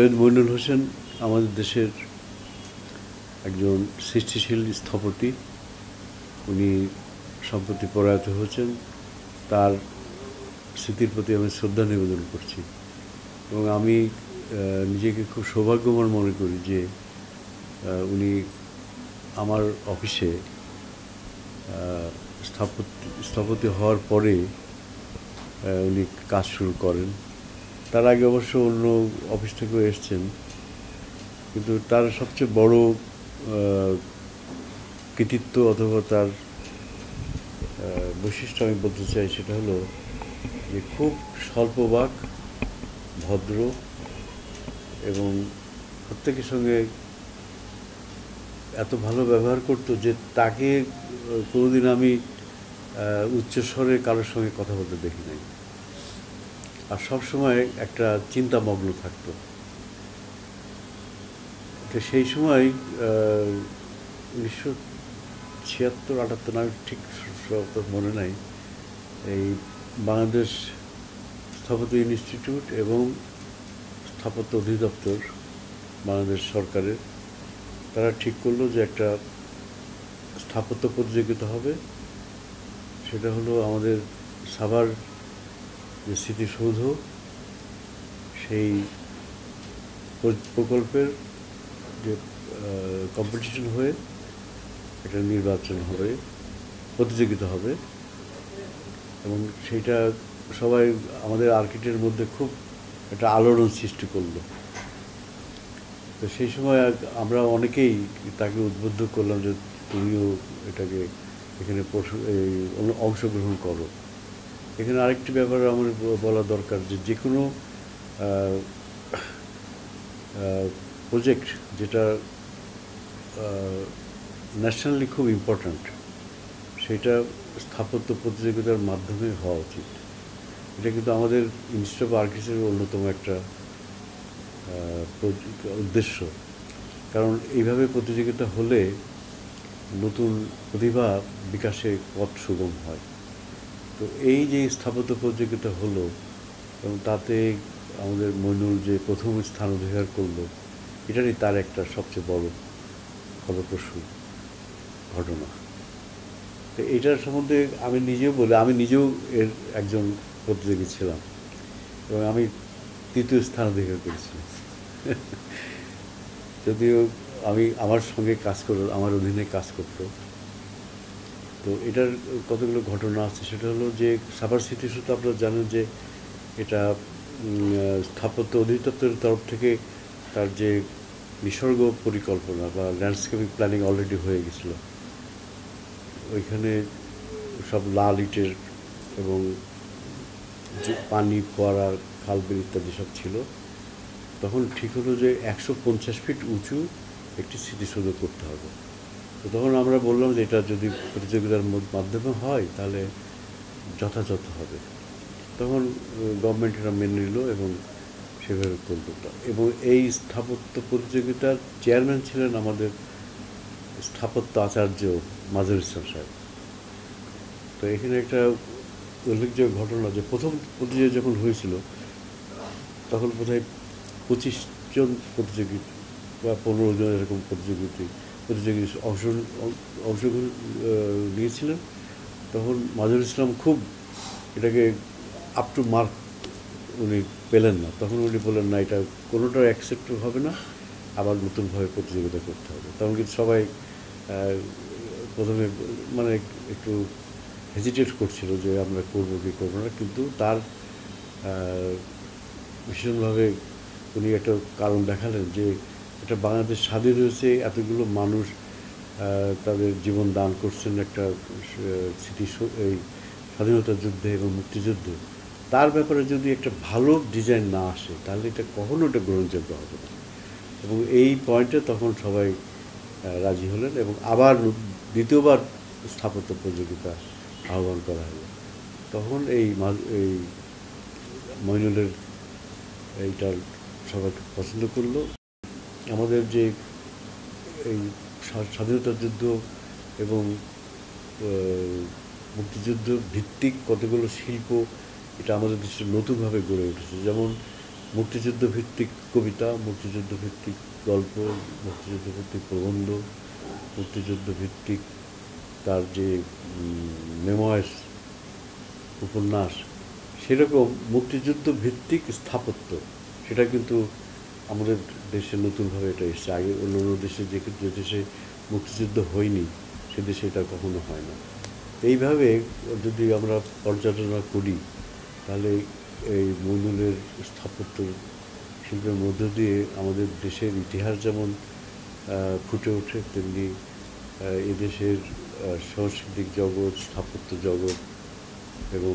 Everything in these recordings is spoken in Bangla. সৈয়দ মঈনুল হোসেন আমাদের দেশের একজন সৃষ্টিশীল স্থপতি। উনি সম্প্রতি প্রয়াত হয়েছেন। তার স্মৃতির প্রতি আমি শ্রদ্ধা নিবেদন করছি এবং আমি নিজেকে খুব সৌভাগ্যবান মনে করি যে উনি আমার অফিসে স্থপতি হওয়ার পরে উনি কাজ শুরু করেন। তার আগে অবশ্য অন্য অফিস থেকেও এসেছেন, কিন্তু তার সবচেয়ে বড় কৃতিত্ব অথবা তার বৈশিষ্ট্য আমি বলতে চাই, সেটা হলো যে খুব স্বল্পবাক, ভদ্র এবং প্রত্যেকের সঙ্গে এত ভালো ব্যবহার করতো যে তাকে কোনোদিন আমি উচ্চস্বরে কারোর সঙ্গে কথা বলতে দেখি নাই। আর সবসময় একটা চিন্তামগ্ন থাকতো। তো সেই সময় 1976-78 আমি ঠিক মনে নাই, এই বাংলাদেশ স্থাপত্য ইনস্টিটিউট এবং স্থাপত্য অধিদপ্তর বাংলাদেশ সরকারের তারা ঠিক করলো যে একটা স্থাপত্য প্রতিযোগিতা হবে। সেটা হলো আমাদের সাভার যে স্মৃতিসৌধ, সেই প্রকল্পের যে কম্পিটিশন হয়ে একটা নির্বাচন হবে, প্রতিযোগিতা হবে এবং সেইটা সবাই আমাদের আর্কিটেক্টের মধ্যে খুব একটা আলোড়ন সৃষ্টি করলো। তো সেই সময় আমরা অনেকেই তাকে উদ্বুদ্ধ করলাম যে তুমিও এটাকে এখানে অংশগ্রহণ করো। এখানে আরেকটি ব্যাপার আমার বলা দরকার যে যে কোনো প্রজেক্ট যেটা ন্যাশনালি খুব ইম্পর্ট্যান্ট, সেটা স্থাপত্য প্রতিযোগিতার মাধ্যমে হওয়া উচিত। এটা কিন্তু আমাদের ইনস্টিটিউট অফ আর্কিটেকচারের অন্যতম একটা উদ্দেশ্য, কারণ এইভাবে প্রতিযোগিতা হলে নতুন প্রতিভা বিকাশে পথ সুগম হয়। তো এই যে স্থাপত্য প্রতিযোগিতা হলো এবং তাতে আমাদের মইনুল যে প্রথম স্থান অধিকার করলো, এটারই তার একটা সবচেয়ে বড় ফলপ্রসূ ঘটনা। তো এটার সম্বন্ধে আমি নিজেও বলি, আমি নিজেও এর একজন প্রতিযোগী ছিলাম এবং আমি তৃতীয় স্থান অধিকার করেছিলাম। যদিও আমি আমার সঙ্গে কাজ করল, আমার অধীনে কাজ করতো। তো এটার কতগুলো ঘটনা আছে। সেটা হলো যে সাভার স্মৃতিসৌধ, আপনারা জানেন যে এটা স্থাপত্য অধিদপ্তরের তরফ থেকে তার যে নিসর্গ পরিকল্পনা বা ল্যান্ডস্কেপিং প্ল্যানিং অলরেডি হয়ে গেছিলো। ওইখানে সব লাল ইটের এবং পানি, ফোয়ারা, খালবিল ইত্যাদি সব ছিল। তখন ঠিক হলো যে 150 ফিট উঁচু একটি স্মৃতিসৌধ করতে হবে। তো তখন আমরা বললাম যে এটা যদি প্রতিযোগিতার মাধ্যমে হয় তাহলে যথাযথ হবে। তখন গভর্নমেন্ট এটা মেনে নিল এবং সেভাবে কলকাতা। এবং এই স্থাপত্য প্রতিযোগিতার চেয়ারম্যান ছিলেন আমাদের স্থাপত্য আচার্য মাজের ইসলাম সাহেব। তো এখানে একটা উল্লেখযোগ্য ঘটনা যে প্রথম প্রতিযোগিতা যখন হয়েছিল তখন বোধহয় 25 জন প্রতিযোগী বা 15 জন এরকম প্রতিযোগী অংশগ্রহণ নিয়েছিলেন। তখন মাজহারুল ইসলাম খুব এটাকে আপ টু মার্ক উনি পেলেন না। তখন উনি বললেন না, এটা কোনোটা অ্যাকসেপ্ট হবে না, আবার নতুনভাবে প্রতিযোগিতা করতে হবে। তখন কিন্তু সবাই প্রথমে মানে একটু হেজিটেট করছিল যে আমরা করবো কি করবো না, কিন্তু তার ভীষণভাবে উনি একটা কারণ দেখালেন যে এটা বাংলাদেশ স্বাধীন হয়েছে, এতগুলো মানুষ তাদের জীবন দান করছেন একটা এই স্বাধীনতা যুদ্ধে এবং মুক্তিযুদ্ধে, তার ব্যাপারে যদি একটা ভালো ডিজাইন না আসে তাহলে এটা কখনও এটা গ্রহণযোগ্য হবে না। এবং এই পয়েন্টে তখন সবাই রাজি হলেন এবং আবার দ্বিতীয়বার স্থাপত্য প্রতিযোগিতা আহ্বান করা হলো। তখন এই মইনুলের এইটা সবাই পছন্দ করলো। আমাদের যে এই স্বাধীনতা যুদ্ধ এবং মুক্তিযুদ্ধ ভিত্তিক কতগুলো শিল্প এটা আমাদের দেশে নতুনভাবে গড়ে উঠেছে। যেমন মুক্তিযুদ্ধভিত্তিক কবিতা, মুক্তিযুদ্ধভিত্তিক গল্প, মুক্তিযুদ্ধভিত্তিক প্রবন্ধ, মুক্তিযুদ্ধভিত্তিক তার যে মেমোয়স উপন্যাস, সেরকম মুক্তিযুদ্ধভিত্তিক স্থাপত্য সেটা কিন্তু আমাদের দেশে নতুনভাবে এটা এসছে। আগে অন্য অন্য দেশে যে দেশে মুক্তিযুদ্ধ হয়নি সে দেশে এটা কখনো হয় না। এইভাবে যদি আমরা পর্যালোচনা করি তাহলে এই মইনুলের স্থাপত্য শিল্পের মধ্য দিয়ে আমাদের দেশের ইতিহাস যেমন ফুটে ওঠে, তেমনি এদেশের সাংস্কৃতিক জগৎ, স্থাপত্য জগৎ এবং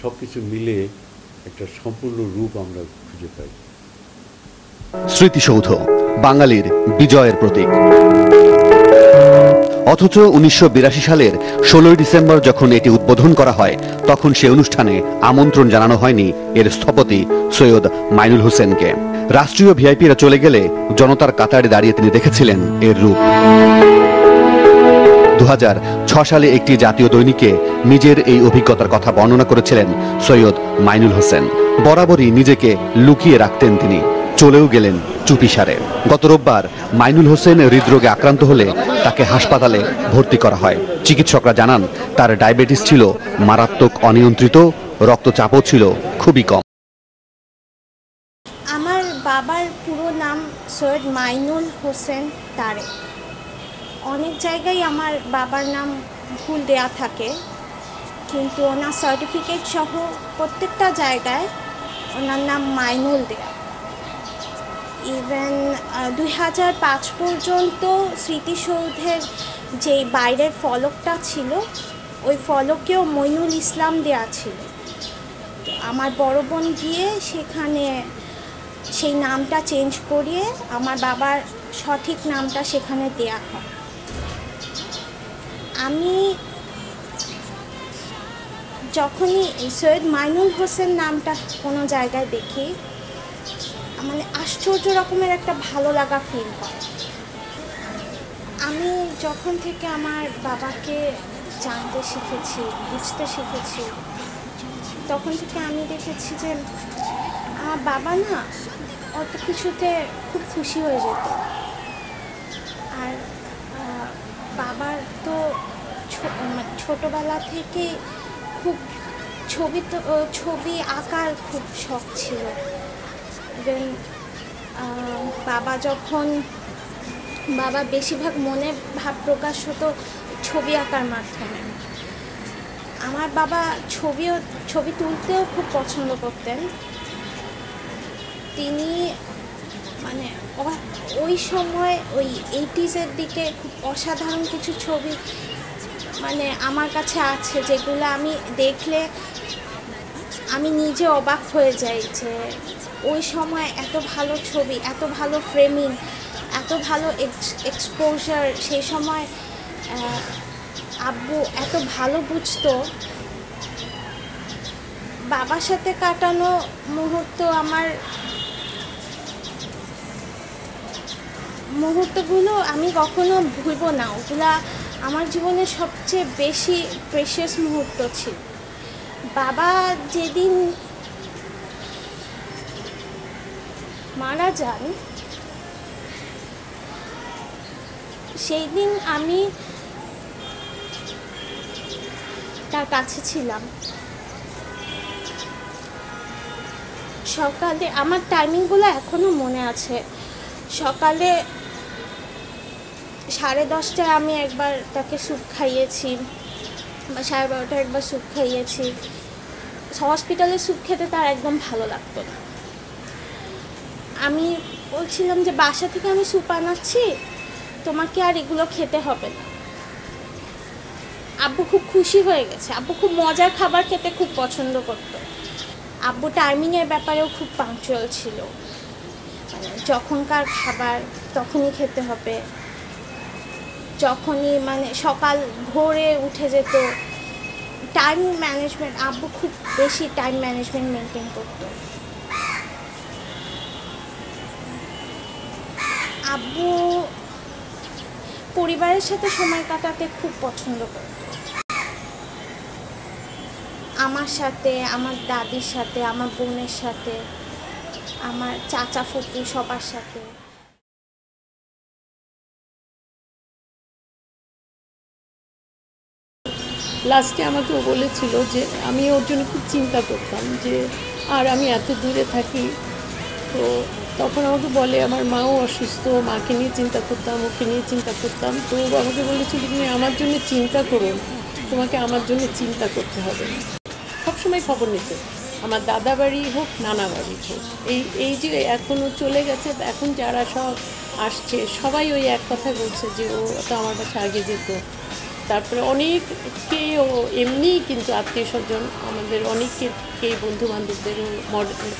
সব কিছু মিলে একটা সম্পূর্ণ রূপ আমরা খুঁজে পাই। স্মৃতিসৌধ বাঙালির বিজয়ের প্রতীক, অথচ ১৯৮২ সালের ১৬ই ডিসেম্বর যখন এটি উদ্বোধন করা হয় তখন সে অনুষ্ঠানে আমন্ত্রণ জানানো হয়নি এর স্থপতি সৈয়দ মাইনুল হোসেনকে। রাষ্ট্রীয় ভিআইপিরা চলে গেলে জনতার কাতারে দাঁড়িয়ে তিনি দেখেছিলেন এর রূপ। ২০০৬ সালে একটি জাতীয় দৈনিকে নিজের এই অভিজ্ঞতার কথা বর্ণনা করেছিলেন সৈয়দ মাইনুল হোসেন। বরাবরই নিজেকে লুকিয়ে রাখতেন তিনি, চলেও গেলেন চুপিসারে। গত রোববার মাইনুল হোসেন হৃদরোগে আক্রান্ত হলে তাকে হাসপাতালে ভর্তি করা হয়। চিকিৎসকরা জানান তার ডায়াবেটিস ছিল মারাত্মক, অনিয়ন্ত্রিত, রক্তচাপও ছিল খুবই কম। আমার বাবার পুরো নাম সৈয়দ মাইনুল হোসেন তারে। অনেক জায়গায় আমার বাবার নাম ভুল দেয়া থাকে, কিন্তু ওনার সার্টিফিকেট সহ প্রত্যেকটা জায়গায় ওনার নাম মাইনুল দেয়া। ইভেন ২০০৫ পর্যন্ত স্মৃতিসৌধের যে বাইরের ফলকটা ছিল ওই ফলকেও মইনুল ইসলাম দেয়া ছিল। আমার বড় বোন গিয়ে সেখানে সেই নামটা চেঞ্জ করিয়ে আমার বাবার সঠিক নামটা সেখানে দেয়া হয়। আমি যখনই সৈয়দ মাইনুল হোসেন নামটা কোনো জায়গায় দেখি মানে আশ্চর্য রকমের একটা ভালো লাগা ফিল হয়। আমি যখন থেকে আমার বাবাকে জানতে শিখেছি, বুঝতে শিখেছি, তখন থেকে আমি দেখেছি যে আমার বাবা না অত কিছুতে খুব খুশি হয়ে যেত। আর বাবার তো ছোটোবেলা থেকে খুব ছবি আঁকার খুব শখ ছিল। বাবা বেশিরভাগ মনে ভাব প্রকাশ হতো ছবি আঁকার মাধ্যমে। আমার বাবা ছবি তুলতেও খুব পছন্দ করতেন। তিনি মানে ওই সময় ওই 80s-এর দিকে খুব অসাধারণ কিছু ছবি মানে আমার কাছে আছে, যেগুলো আমি দেখলে আমি নিজে অবাক হয়ে যাই যে ওই সময় এত ভালো ছবি, এত ভালো ফ্রেমিং, এত ভালো এক্সপোজার। সেই সময় আব্বু এত ভালো বুঝতো। বাবার সাথে কাটানো মুহূর্ত মুহূর্তগুলো আমি কখনো ভুলব না। ওগুলা আমার জীবনে সবচেয়ে বেশি প্রেশাস মুহূর্ত ছিল। বাবা যেদিন মারা যান সেই দিন আমি তার কাছে ছিলাম। সকালে আমার টাইমিংগুলো এখনো মনে আছে। সকালে 10:30-য় আমি একবার তাকে স্যুপ খাইয়েছি, বা 12:30-য় একবার স্যুপ খাইয়েছি। হসপিটালে স্যুপ খেতে তার একদম ভালো লাগতো না। আমি বলছিলাম যে বাসা থেকে আমি স্যুপ আনাচ্ছি, তোমাকে আর এগুলো খেতে হবে না। আব্বু খুব খুশি হয়ে গেছে। আব্বু খুব মজার খাবার খেতে খুব পছন্দ করত। আব্বু টাইমিংয়ের ব্যাপারেও খুব পাংচুয়াল ছিল, মানে যখনকার খাবার তখনই খেতে হবে, যখনই মানে সকাল ভোরে উঠে যেত। টাইম ম্যানেজমেন্ট, আব্বু খুব বেশি টাইম ম্যানেজমেন্ট মেনটেন করতো। আব্বু পরিবারের সাথে সময় কাটাতে খুব পছন্দ করত। আমার সাথে, আমার দাদির সাথে, আমার বোনের সাথে, আমার চাচা ফুপি সবার সাথে। লাস্টে আমাকে ও বলেছিল যে আমি ওর জন্য খুব চিন্তা করতাম যে আর আমি এত দূরে থাকি, তো তখন আমাকে বলে আমার মাও অসুস্থ, মাকে নিয়ে চিন্তা করতাম, ওকে নিয়ে চিন্তা করতাম। তো আমাকে বলেছিল তুমি আমার জন্য চিন্তা করো, তোমাকে আমার জন্য চিন্তা করতে হবে। সবসময় খবর নিতে আমার দাদা বাড়ি হোক নানা বাড়ি হোক, এই যে এখনও চলে গেছে, এখন যারা সব আসছে সবাই ওই এক কথা বলছে যে ও তো আমার কাছে আগে যেত। তারপরে অনেককেই ও এমনিই কিন্তু আত্মীয় স্বজন আমাদের অনেককেই বন্ধুবান্ধবদেরও মডেল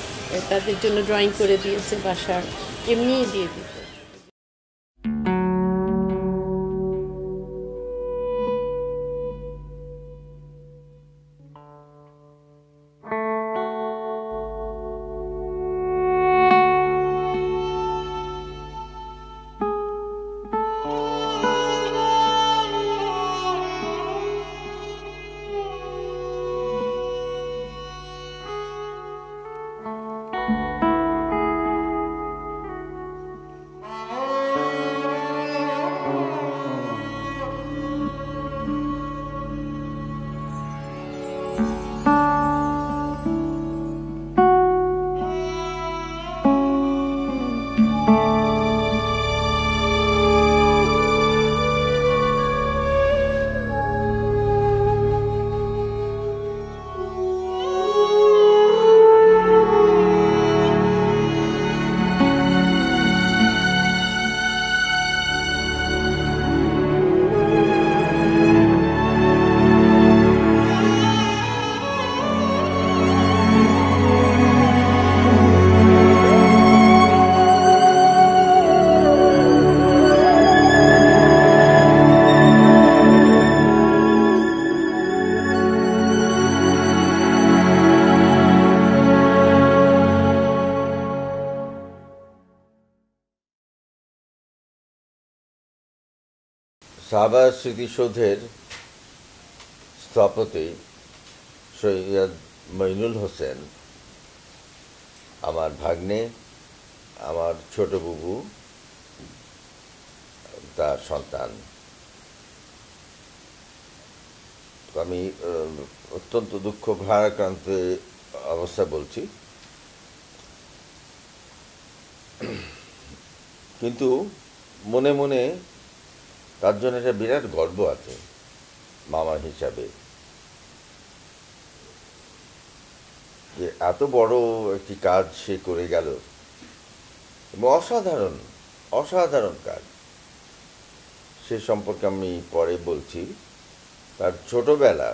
তাদের জন্য ড্রয়িং করে দিয়েছে, বাসার এমনিই দিয়ে দিত। সাবা স্মৃতিসৌধের স্থপতি সৈয়দ মঈনুল হোসেন আমার ভাগ্নে, আমার ছোট বুবু, তার সন্তান। আমি অত্যন্ত দুঃখ ভারাক্রান্ত অবস্থা বলছি, কিন্তু মনে মনে তার জন্য একটা বিরাট গর্ব আছে মামা হিসাবে, যে এত বড় একটি কাজ সে করে গেল, এবং অসাধারণ অসাধারণ কাজ। সে সম্পর্কে আমি পরে বলছি। তার ছোটবেলা,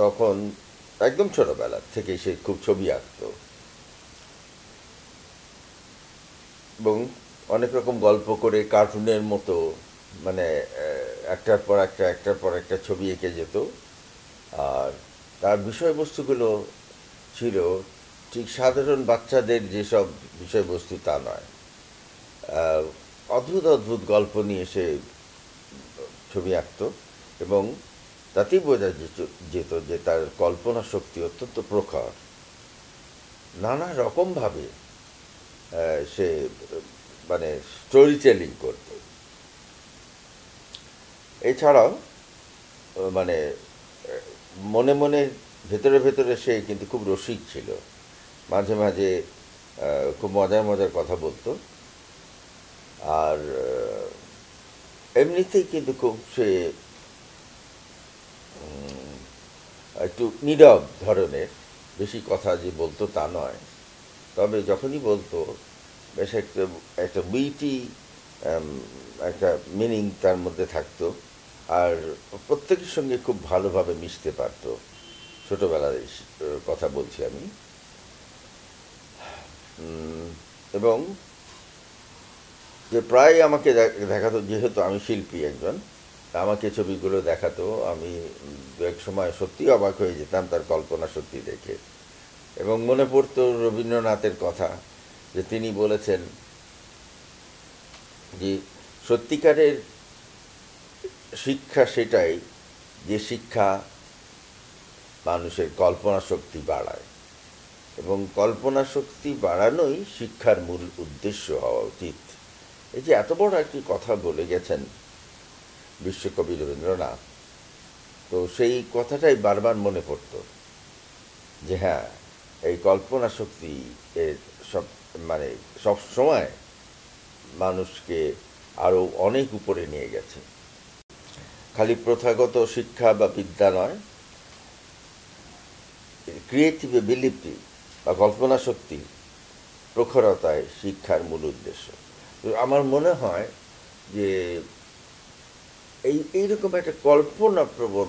তখন একদম ছোটবেলা থেকে সে খুব ছবি আঁকত এবং অনেক রকম গল্প করে কার্টুনের মতো, মানে একটার পর একটা ছবি এঁকে যেত। আর তার বিষয়বস্তুগুলো ছিল ঠিক সাধারণ বাচ্চাদের যেসব বিষয়বস্তু তা নয়, অদ্ভুত অদ্ভুত গল্প নিয়ে সে ছবি আঁকত এবং তাতেই বোঝা যেত যে তার কল্পনা শক্তি অত্যন্ত প্রখর। নানা রকমভাবে সে মানে স্টোরি টেলিং করতে, এছাড়াও মানে মনে মনে ভেতরে ভেতরে সে কিন্তু খুব রসিক ছিল, মাঝে মাঝে খুব মজার মজার কথা বলতো। আর এমনিতেই কিন্তু খুব সে একটু নীরব ধরনের, বেশি কথা যে বলতো তা নয়, তবে যখনই বলতো বেশ একটা বিউটি একটা মিনিং তার মধ্যে থাকতো। আর প্রত্যেকের সঙ্গে খুব ভালোভাবে মিশতে পারতো, ছোটোবেলার কথা বলছি আমি। এবং যে প্রায় আমাকে দেখাতো, যেহেতু আমি শিল্পী একজন, আমাকে ছবিগুলো দেখাতো। আমি এক সময় সত্যিই অবাক হয়ে যেতাম তার কল্পনা শক্তি দেখে, এবং মনে পড়তো রবীন্দ্রনাথের কথা, যে তিনি বলেছেন যে সত্যিকারের শিক্ষা সেটাই যে শিক্ষা মানুষের কল্পনা শক্তি বাড়ায়। এবং কল্পনা শক্তি বাড়ানোই শিক্ষার মূল উদ্দেশ্য হওয়া উচিত। এই যে এত বড় একটি কথা বলে গেছেন বিশ্বকবি রবীন্দ্রনাথ, তো সেই কথাটাই বারবার মনে পড়ত যে হ্যাঁ, এই কল্পনা শক্তি এর সব সময় মানুষকে আরও অনেক উপরে নিয়ে গেছে। খালি প্রথাগত শিক্ষা বা বিদ্যা নয়, ক্রিয়েটিভ এবিলিটি বা কল্পনা শক্তি প্রখরতায় শিক্ষার মূল উদ্দেশ্য। আমার মনে হয় যে এইরকম একটা কল্পনাপ্রবণ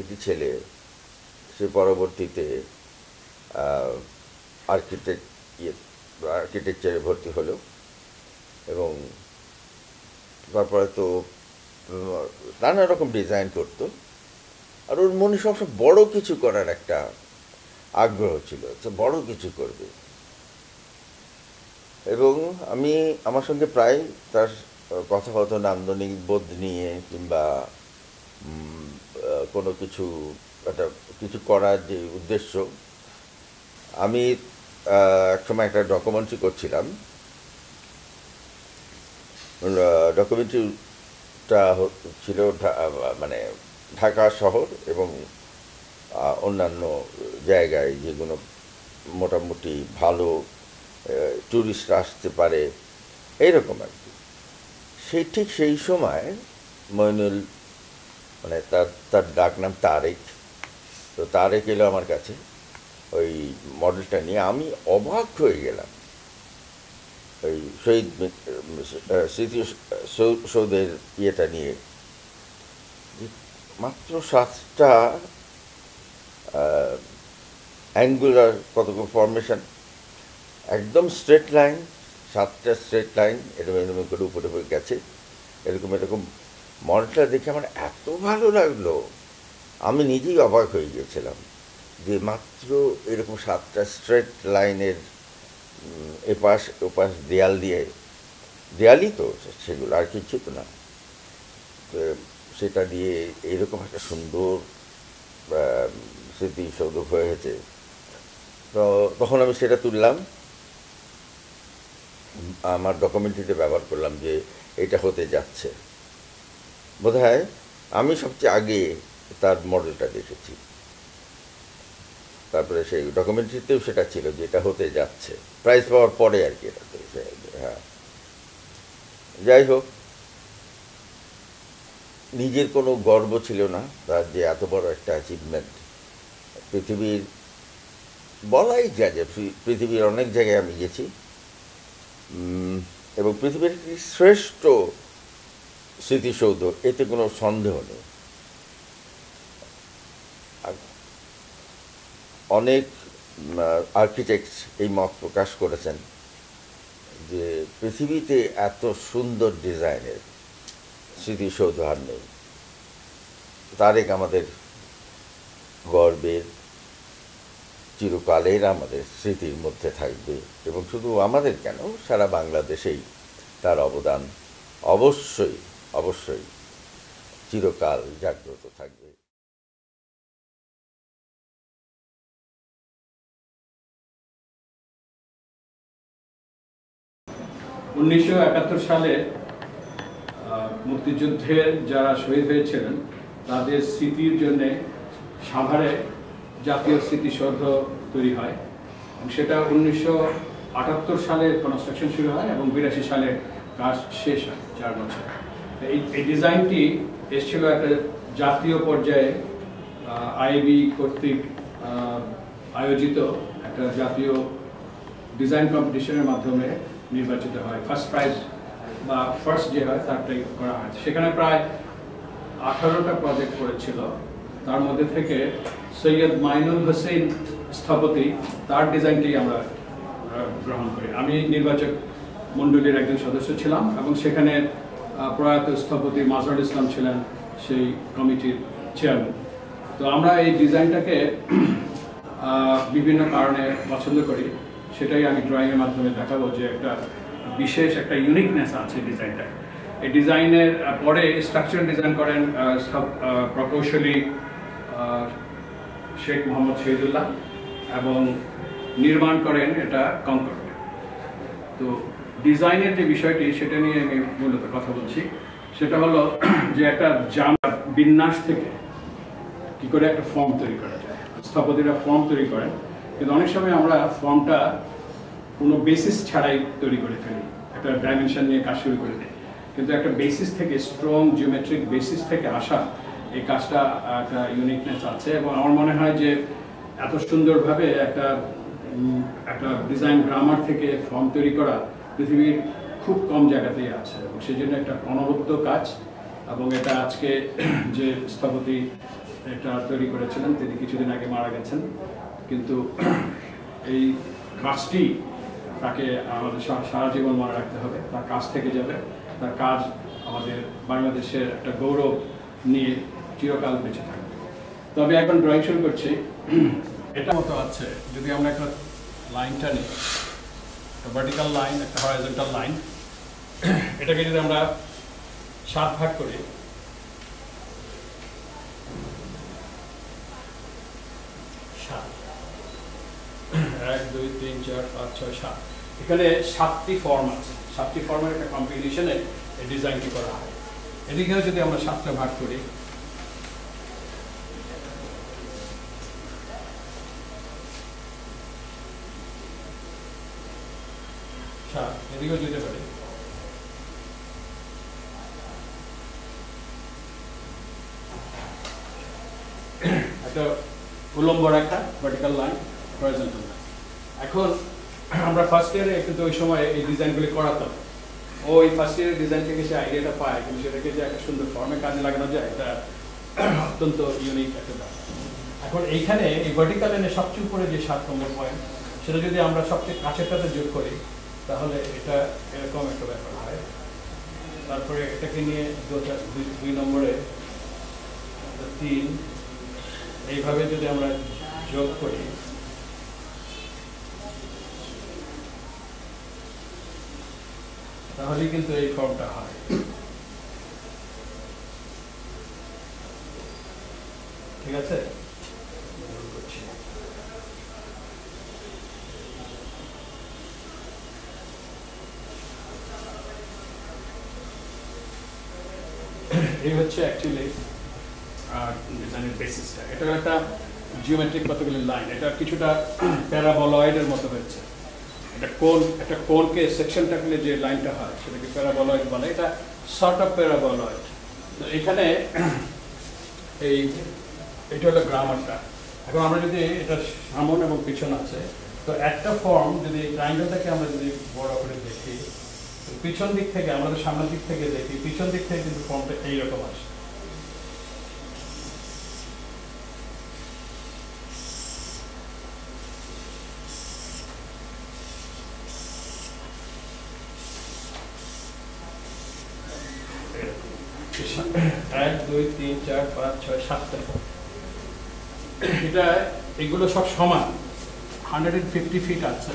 একটি ছেলে, সে পরবর্তীতে আর্কিটেকচারে ভর্তি হলো এবং তারপরে তো নানা রকম ডিজাইন করতো, আর ওর মনে সবসময় বড়ো কিছু করার একটা আগ্রহ ছিল, বড় কিছু করবে। এবং আমি আমার সঙ্গে প্রায় তার কথা হতো নান্দনিক বোধ নিয়ে, কিংবা কোনো কিছু একটা কিছু করার যে উদ্দেশ্য। আমি একসময় একটা ডকুমেন্টারি করছিলাম, ডকুমেন্টারিটা ছিল ঢাকা শহর এবং অন্যান্য জায়গায় যেগুলো মোটামুটি ভালো ট্যুরিস্ট আসতে পারে এইরকম আর কি। ঠিক সেই সময় মঈনুল তার ডাক নাম তারেক, তো তারেক এলো আমার কাছে ওই মডেলটা নিয়ে। আমি অবাক হয়ে গেলাম ওই স্মৃতিসৌধের ইয়েটা নিয়ে। মাত্র 7টা অ্যাঙ্গুলার কতগুলো ফর্মেশন, একদম স্ট্রেট লাইন, 7টা স্ট্রেট লাইন এরকম এরকম করে উপরে উপরে গেছে। এরকম মডেলটা দেখে আমার এত ভালো লাগলো, আমি নিজেই অবাক হয়ে গিয়েছিলাম যে মাত্র এরকম 7টা স্ট্রেট লাইনের এপাশ ওপাশ দেয়াল দিয়ে, দেয়ালই তো সেগুলো, আর কিছু তো না, সেটা দিয়ে এরকম একটা সুন্দর স্মৃতিসৌধ হয়েছে। তো তখন আমি সেটা তুললাম, আমার ডকুমেন্টারিতে ব্যবহার করলাম যে এটা হতে যাচ্ছে। বোধহয় আমি সবচেয়ে আগে তার মডেলটা দেখেছি, তারপরে সেই ডকুমেন্টারিতেও সেটা ছিল যে এটা হতে যাচ্ছে, প্রাইজ পাওয়ার পরে আর কি এটা। হ্যাঁ, যাই হোক, নিজের কোনো গর্ব ছিল না তার যে এত বড় একটা অ্যাচিভমেন্ট। পৃথিবীর বলাই যায় যে পৃথিবীর অনেক জায়গায় আমি গেছি এবং পৃথিবীর একটি শ্রেষ্ঠ স্মৃতিসৌধ, এতে কোনো সন্দেহ নেই। অনেক আর্কিটেক্টস এই মত প্রকাশ করেছেন যে পৃথিবীতে এত সুন্দর ডিজাইনের স্মৃতিসৌধ আর নেই। তারেক আমাদের গর্বের, চিরকালের আমাদের স্মৃতির মধ্যে থাকবে, এবং শুধু আমাদের কেন, সারা বাংলাদেশেই তার অবদান অবশ্যই অবশ্যই চিরকাল জাগ্রত থাকবে। উনিশশো সালে মুক্তিযুদ্ধের যারা শহীদ হয়েছিলেন তাদের স্মৃতির জন্যে সাভারে জাতীয় স্মৃতিসৌধ তৈরি হয়, সেটা 1978 সালে কনস্ট্রাকশন শুরু হয় এবং 82 সালে কাজ শেষ হয়, 4 বছর। এই ডিজাইনটি এসেছিল একটা জাতীয় পর্যায়ে আইবি কর্তৃক আয়োজিত একটা জাতীয় ডিজাইন কম্পিটিশনের মাধ্যমে নির্বাচিত হয়, ফার্স্ট প্রাইজ বা ফার্স্ট যে হয় তারটাই করা হয়। সেখানে প্রায় 18টা প্রজেক্ট করেছিল, তার মধ্যে থেকে সৈয়দ মাইনুল হোসেন স্থপতি, তার ডিজাইনটি আমরা গ্রহণ করি। আমি নির্বাচক মণ্ডলীর একজন সদস্য ছিলাম এবং সেখানে প্রয়াত স্থপতি মাজহারুল ইসলাম ছিলেন সেই কমিটির চেয়ারম্যান। তো আমরা এই ডিজাইনটাকে বিভিন্ন কারণে পছন্দ করি, সেটাই আমি ড্রয়িংয়ের মাধ্যমে দেখাবো যে একটা বিশেষ একটা ইউনিকনেস আছে ডিজাইনটা। এই ডিজাইনের পরে স্ট্রাকচার ডিজাইন করেন প্রকৌশলী শেখ মোহাম্মদ শহীদুল্লাহ এবং निर्माण करें এটা কনকর্ডে। তো ডিজাইনের যে বিষয়টি সেটা নিয়ে আমি মূলত কথা বলছি, সেটা হলো যে একটা জামার বিন্যাস থেকে কি করে একটা ফর্ম তৈরি করা যায়। স্থপতিরা ফর্ম তৈরি করেন, কিন্তু অনেক সময় আমরা ফর্মটা কোনো বেসিস ছাড়াই তৈরি করে ফেলি, একটা ডাইমেনশন নিয়ে কাজ শুরু করে দেয়। কিন্তু একটা বেসিস থেকে, স্ট্রং জিওমেট্রিক বেসিস থেকে আসা এই কাজটা একটা ইউনিকনেস আছে। এবং আমার মনে হয় যে এত সুন্দরভাবে একটা একটা ডিজাইন গ্রামার থেকে ফর্ম তৈরি করা পৃথিবীর খুব কম জায়গাতেই আছে, এবং সেই জন্য একটা অনবদ্য কাজ। এবং এটা আজকে যে স্থপতি এটা তৈরি করেছিলেন তিনি কিছুদিন আগে মারা গেছেন, কিন্তু এই কাজটি তাকে আমাদের সারা জীবন মনে রাখতে হবে। তার কাজ থেকে যাবে, তার কাজ আমাদের বাংলাদেশের একটা গৌরব নিয়ে চিরকাল বেঁচে থাকবে। তবে এখন ড্রয়িং শুরু করছি। এটা মতো আছে, যদি আমরা একটা লাইনটা নিই, একটা ভার্টিক্যাল লাইন, একটা হরাইজন্টাল লাইন, এটাকে যদি আমরা 7 ভাগ করি, এক দুই তিন চার পাঁচ ছয় 7, এখানে 7টি ফর্ম আছে। 7টি ফর্মের একটা কম্বিনেশনে এই ডিজাইনটি করা হয়। এদিকেও যদি আমরা 7টা ভাগ করি, এদিকেও যেতে পারি, একটা উলম্ব রেখা, ভার্টিক্যাল লাইন, হরাইজন্টাল লাইন। এখন আমরা ফার্স্ট ইয়ারে কিন্তু ওই সময় এই ডিজাইনগুলি করাতাম, ওই ফার্স্ট ইয়ারের ডিজাইন থেকে সে আইডিয়াটা পায়, কিন্তু সেটাকে যে একটা সুন্দর ফর্মে কাজে লাগানো যায়, এটা অত্যন্ত ইউনিক একটা ব্যাপার। এখন এইখানে এই ভার্টিক্যাল লাইনের সবচেয়ে উপরে যে 7 নম্বর পয়েন্ট, সেটা যদি আমরা সবচেয়ে কাছেরটাতে যোগ করি, তাহলে এটা এরকম একটা ব্যাপার হয়। তারপরে এটাকে নিয়ে 2 নম্বরে 3, এইভাবে যদি আমরা যোগ করি, তাহলে কিন্তু এই ফর্মটা হয়। ঠিক আছে, এই হচ্ছে অ্যাকচুয়ালি ডিজাইনের বেসিসটা। এটা একটা জিওমেট্রিক কতগুলি লাইন, এটা কিছুটা প্যারাবোলয়েডের মতো হয়েছে। এটা কোন, একটা কোনকে সেকশনটা করলে যে লাইনটা হয় সেটাকে প্যারাবোলয়েড বলে, এটা সর্ট অফ প্যারাবোলয়েড। তো এখানে এটা হলো গ্রামারটা। এখন আমরা যদি এটা সামন এবং পিছন আছে, তো একটা ফর্ম যদি ট্রায়াঙ্গেলটাকে আমরা যদি বড় করে দেখি, পিছন দিক থেকে, আমাদের সামনের দিক থেকে দেখি, পিছন দিক থেকে কিন্তু ফর্মটা এইরকম আসে। এক দুই তিন চার পাঁচ ছয় 7টা ফর্ম, এটা এগুলো সব সমান 150 ফিট আছে।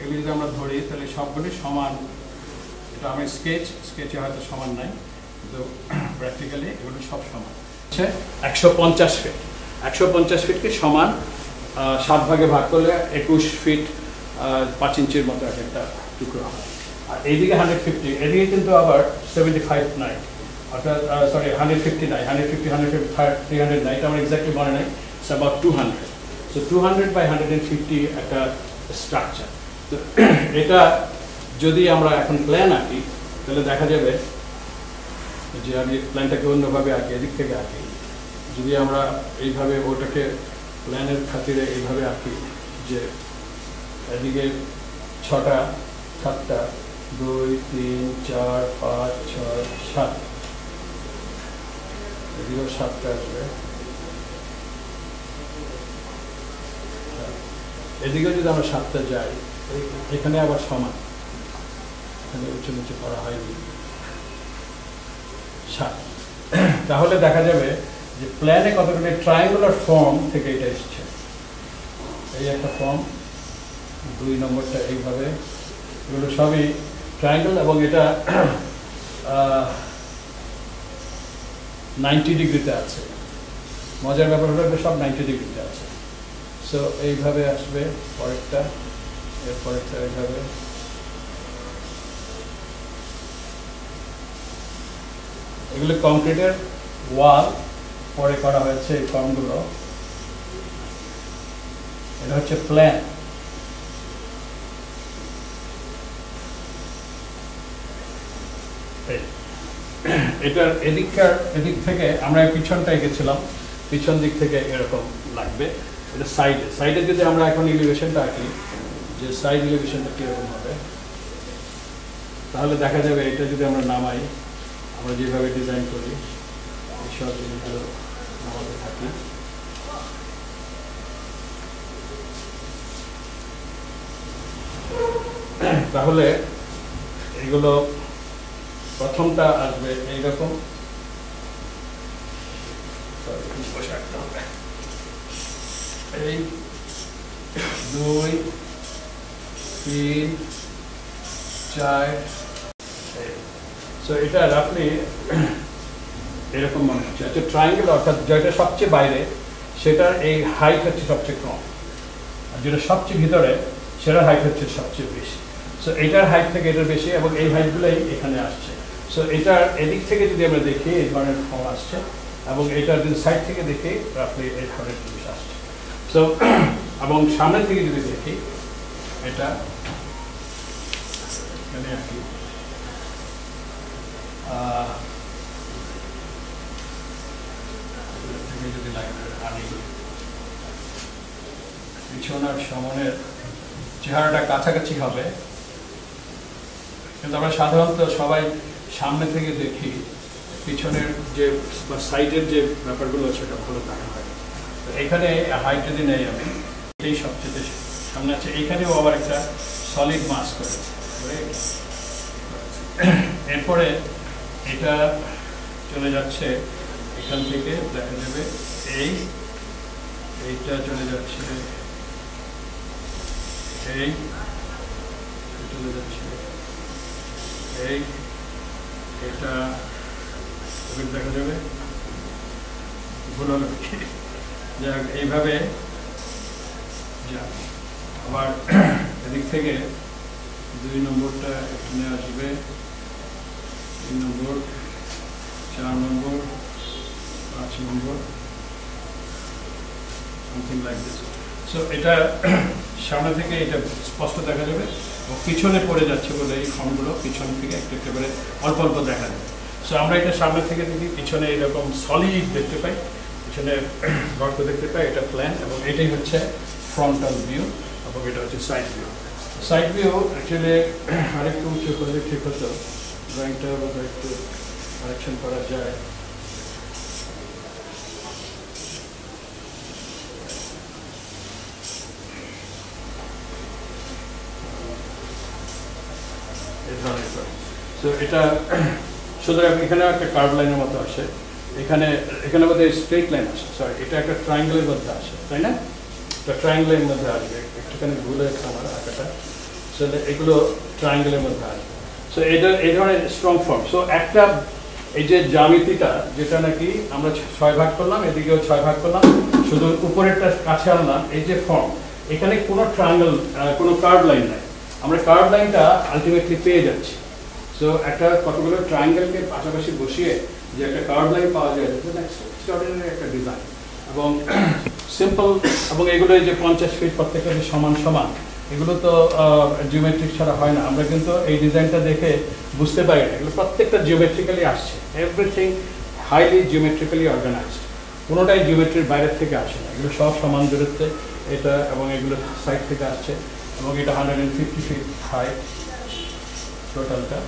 এগুলো যদি আমরা ধরি তাহলে সবগুলি সমান। এটা আমি স্কেচে হয়তো সমান নাই, কিন্তু প্র্যাকটিক্যালি এগুলো সব সমান। 150 ফিট, 150 ফিটকে সমান 7 ভাগে ভাগ করলে 21 ফিট 5 ইঞ্চির মতো একটা টুকরো হয়। আর এইদিকে 150, এদিকে কিন্তু আবার 75 নাই, অর্থাৎ সরি 150 নাই, 150, 150, 300 নাই, এটা আমার এক্স্যাক্টলি মনে নাই, ইটস অ্যাবাউট 200। সো 200 বাই 150 একটা স্ট্রাকচার। তো এটা যদি আমরা এখন প্ল্যান আঁকি, তাহলে দেখা যাবে যে আমি প্ল্যানটাকে অন্যভাবে আঁকি, এদিক থেকে আঁকি। যদি আমরা এইভাবে ওটাকে প্ল্যানের খাতিরে এইভাবে আঁকি যে এদিকে 6টা 7টা 2 3 4 5 6 7, এদিকেও 7টা আসবে। এদিকেও যদি আমরা 7টা যাই, এখানে আবার সমান, উঁচু নিচু করা হয়নি, 7। তাহলে দেখা যাবে যে প্ল্যানে কতগুলি ট্রায়াঙ্গুলার ফর্ম থেকে এটা এসছে। এই একটা ফর্ম, 2 নম্বরটা এইভাবে, এগুলো সবই ট্রায়াঙ্গল। এবং এটা 90 ডিগ্রিতে আছে। মজার ব্যাপার হলো সব 90 ডিগ্রিতে আছে। সো এইভাবে আসবে পরেরটা, এর পরেরটা এইভাবে। এগুলো কংক্রিটের ওয়াল পরে করা হয়েছে, এই কমগুলো। এটা হচ্ছে প্ল্যান, এটার এদিককার এদিক থেকে আমরা পিছনটা এঁকেছিলাম, পিছন দিক থেকে এরকম লাগবে। এটা সাইডে, সাইডে যদি আমরা এখন ইলিভেশনটা আঁকি, যে সাইড ইলিভেশনটা কীরকম হবে, তাহলে দেখা যাবে এটা যদি আমরা নামাই, আমরা যেভাবে ডিজাইন করি এইসব জিনিসগুলো নামাতে থাকি। তাহলে এগুলো প্রথমটা আসবে এইরকম, এই 2 3 4। সো এটা রাফলি এরকম মনে হচ্ছে। আচ্ছা, ট্রায়াঙ্গেল অর্থাৎ যেটা সবচেয়ে বাইরে সেটার এই হাইট হচ্ছে সবচেয়ে কম, আর যেটা সবচেয়ে ভিতরে সেটার হাইট হচ্ছে সবচেয়ে বেশি। সো এটার হাইট থেকে এটার বেশি, এবং এই হাইটগুলোই এখানে আসছে। সো এটার এদিক থেকে যদি আমরা দেখি এই ধরনের ফর্ম আসছে, এবং এটার যদি সাইড থেকে দেখি রাফলি এই ধরনের জিনিস আসছে। সো এবং সামনের থেকে যদি দেখি এটা এখানে আর কি, যদি লাগে আমি পিছনের সামনের চেহারাটা কাছাকাছি হবে। কিন্তু আমরা সাধারণত সবাই সামনে থেকে দেখি, পিছনের যে বা সাইডের যে ব্যাপারগুলো সেটা ভালো দেখা হয়। তো এখানে হাইট যদি নেই আমি, এটাই সবচেয়ে সামনে আছে। এইখানেও আবার একটা সলিড মাস করেছে, এরপরে এটা চলে যাচ্ছে এখান থেকে দেখা যাবে, এইটা চলে যাচ্ছে, এই চলে যাচ্ছে, এটা দেখা যাবে ভুল হলো কি, যাক এইভাবে যাক। আবার এদিক থেকে 2 নম্বরটা এখানে আসবে, 3 number, 4 number, 5 number, something like this. So এটা সামনে থেকে এটা স্পষ্ট দেখা যাবে, ও পিছনে পড়ে যাচ্ছে বলে এই ফর্মগুলো পিছন থেকে একটা একেবারে অল্প অল্প দেখা যাবে। সো আমরা এটা সামনে থেকে দেখি, পিছনে এরকম সলিড দেখতে পাই, পিছনে গর্ত দেখতে পাই, এটা প্ল্যান। এবং এটাই হচ্ছে ফ্রন্টাল ভিউ, এবং এটা হচ্ছে side view. Side view actually আরেকটু উঁচু করলে ঠিক হতো, ড্রয়িংটা একটু কারেকশন করা যায়। সো এটা সুতরাং এখানে একটা কার্ভ লাইনের মতো আসে, এখানে এখানে বোধহয় স্ট্রেট লাইন আসে, সরি এটা একটা ট্রায়াঙ্গলের মধ্যে আসে, তাই না? এটা ট্রায়াঙ্গলের মধ্যে আসবে, একটুখানি ভুল হয়েছে আমার আঁকাটা। সো এগুলো ট্রায়াঙ্গলের মধ্যে আসবে। সো এটা এই ধরনের স্ট্রং ফর্ম। সো একটা এই যে জ্যামিতিটা, যেটা নাকি আমরা 6 ভাগ করলাম, এদিকেও 6 ভাগ করলাম, শুধু উপরেরটা কাছে আনলাম, এই যে ফর্ম এখানে কোনো ট্রায়াঙ্গল কোনো কার্ভ লাইন নাই, আমরা কার্ভ লাইনটা আলটিমেটলি পেয়ে যাচ্ছি। সো একটা কতগুলো ট্রায়াঙ্গেলকে পাশাপাশি বসিয়ে যে একটা কার্ভ লাইন পাওয়া যায়, এক্সট্রাঅর্ডিনারি একটা ডিজাইন এবং সিম্পল। এবং এগুলো যে 50 ফিট প্রত্যেকটা যে সমান সমান, এগুলো তো জিওমেট্রিক ছাড়া হয় না। আমরা কিন্তু এই ডিজাইনটা দেখে বুঝতে পারি না, এগুলো প্রত্যেকটা জিওমেট্রিক্যালি আসছে, এভরিথিং হাইলি জিওমেট্রিক্যালি অর্গানাইজড, কোনোটাই জিওমেট্রির বাইরের থেকে আসে না, এগুলো সব সমান দূরত্বে এটা। এবং এগুলো সাইড থেকে আসছে, এবং এটা 150 ফিট হাই টোটালটা,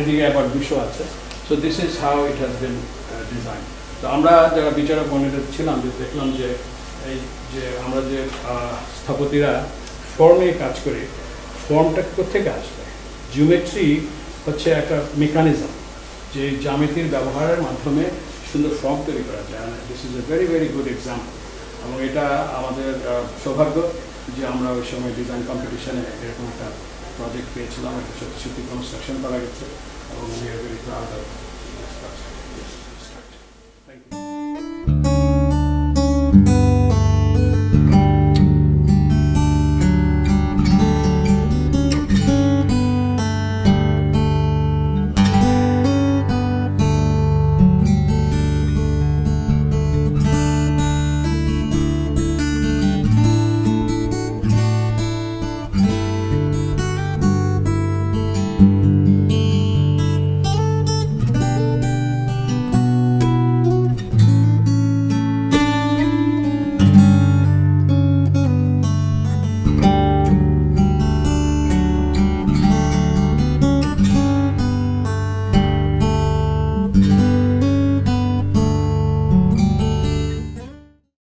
এদিকে আবার 200 আছে। So this is how it has been design. তো আমরা যারা বিচারক মনিটর ছিলাম, যে দেখলাম যে এই যে আমরা যে স্থপতিরা ফর্মে কাজ করি, ফর্মটা কোথেকে আসবে? জিওমেট্রি হচ্ছে একটা মেকানিজম, যে জ্যামিতির ব্যবহারের মাধ্যমে সুন্দর ফর্ম তৈরি করা যায়। This is a very very good example, এবং এটা আমাদের সৌভাগ্য যে আমরা ওই সময় ডিজাইন কম্পিটিশনে এরকম একটা প্রজেক্ট পেয়েছিলাম, একটা সত্যি সত্যি কনস্ট্রাকশন করা গেছে, এবং